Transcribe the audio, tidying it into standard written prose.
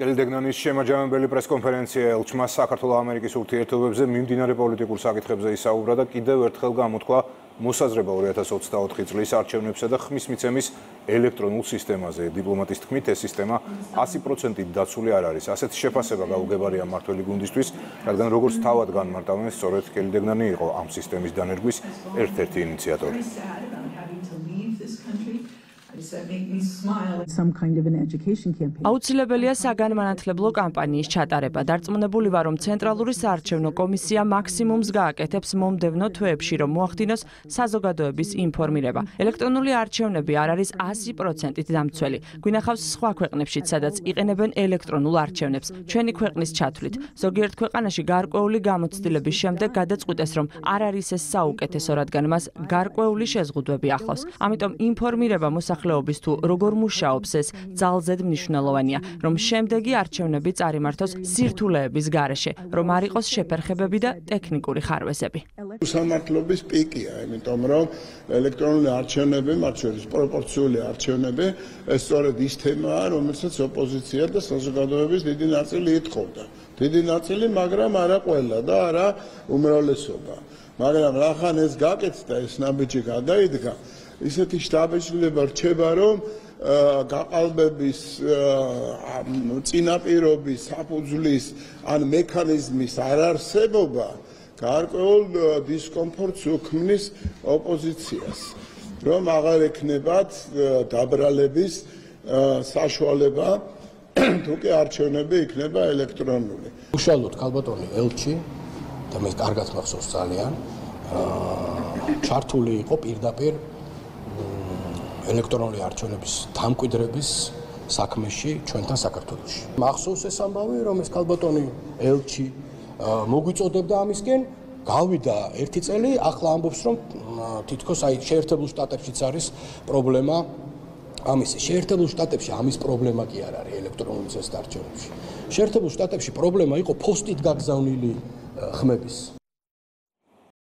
Kelly Degnani შემაჯამებელი პრესკონფერენცია ელჩმა საქართველოს ამერიკის ურთიერთობებზე მიმდინარე პოლიტიკურ საკითხებზე ისაუბრა და კიდევ ერთხელ გამოთქვა მოსაზრება 2024 წლის არჩევნებსა და ხმის მიცემის ელექტრონულ სისტემაზე. Დიპლომატის თქმით, ეს სისტემა 100%-ით დაცული არ არის. ასეთი შეფასება გაუგებარია მმართველი გუნდისთვის, რადგან როგორც თავად განმარტავენ, სწორედ Kelly Degnani იყო ამ სისტემის დანერგვის ერთ-ერთი ინიციატორი. Აუცილებელია საგანმანათლებლო კამპანიის ჩატარება. Დარწმუნებული ვარ, რომ ცენტრალური საარჩევნო კომისია მაქსიმუმს გააკეთებს მომდევნო თვეებში, რომ მოახდინოს საზოგადოების ინფორმირება. Ელექტრონული არჩევნები არ არის 100%-ით დამცველი. Გვინახავს სხვა ქვეყნებშიც, სადაც იყენებენ ელექტრონულ არჩევნებს. Ჩვენი ქვეყნის ჩათვლით, ზოგიერთ ქვეყანაში გარკვეული გამოცდილების შემდეგ გადაწყვიტეს, რომ არ არის ეს საუკეთესო, რადგან მას გარკვეული შეზღუდვები ახლავს. Ამიტომ ინფორმირება მოსახლეობის თუ როგორ მუშაობს ეს ძალზედ მნიშვნელოვანია, რომ შემდეგი არჩევნები წარიმართოს სირთულეების გარეშე, რომ არ იყოს შეფერხებები და ტექნიკური ხარვეზები. Სამართლობის პიკია, იმიტომ რომ ელექტრონული არჩევნები, მათ შორის პროპორციული არჩევნები, ეს სწორედ ის თემაა, რომელსაც ოპოზიცია და საზოგადოების დიდი ნაწილი ეთხოვდა. Დიდი ნაწილი, მაგრამ არა ყველა და არა უმრავლესობა. Მაგრამ რახან ეს გაკეთდა, ეს ნაბიჯი გადაიდგა. Ისეთი შთაბეჭდილება რჩება, რომ გაყალბების წინაპირობის საფუძვლის ან მექანიზმის არარსებობა გარკვეულ დისკომფორტს უქმნის ოპოზიციას, რომ აღარ ექნებათ დაბრალების საშუალება, თუ კი არჩევნები იქნება ელექტრონული. Უშუალოდ ქალბატონი ელჩი და მე კარგად მახსოვს ძალიან ჩართული იყო პირდაპირ ელექტრონული არჩევნების დამკვიდრების საქმეში ჩვენთან საქართველოში. Მახსოვს ეს ამბავი, რომ ეს ქალბატონი ელჩი მოგვიწოდებდა ამისკენ, გავიდა ერთი წელი, ახლა ამბობს, რომ თითქოს აი შეერთებულ შტატებშიც არის პრობლემა ამის. Შეერთებულ შტატებში ამის პრობლემა კი არ არის ელექტრონულ არჩევნებში. შეერთებულ შტატებში პრობლემა იყო ფოსტით გაგზავნილი ხმების.